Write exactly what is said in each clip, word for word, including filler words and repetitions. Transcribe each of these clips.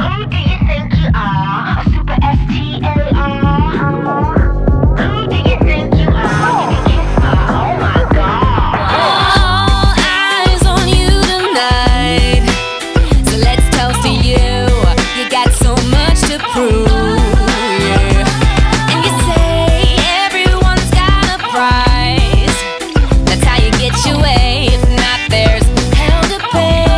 Who do you think you are? Super S T A R. Who do you think you are? You can kiss me. Oh my god. All eyes on you tonight. So let's toast to you. You got so much to prove. Yeah. And you say everyone's got a prize. That's how you get your way. If not, there's hell to pay.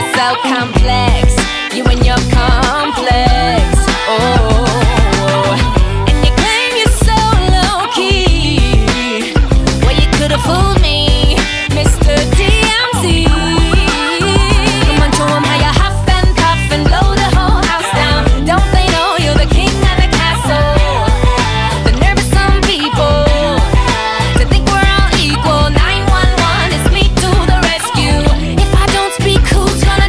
So complex, you and your complex. Oh, and you claim you're so low key. Well, you could have fooled me, Mister D M T. Come on, show 'em how you huff and puff and blow the whole house down. Don't they know you're the king of the castle? The nervous some people to think we're all equal. nine one one, it's me to the rescue. If I don't speak, who's gonna?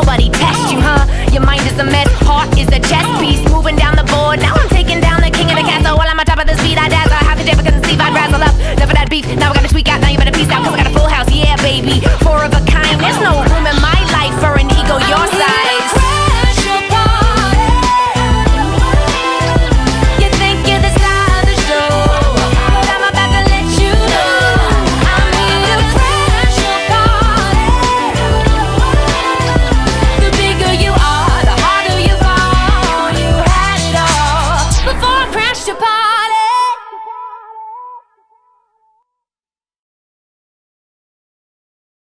Nobody test you, huh? Your mind is a mess, heart is a chess piece. Moving down the board, now I'm taking down the king of the castle. While I'm on top of the speed, I dazzle. How could you ever conceive? I'd razzle up, never that beef. Now I gotta tweak out, now you better peace out. Cause I got a full house, yeah baby. Four of a kind, there's no room in my life for an ego your size. Goodbye.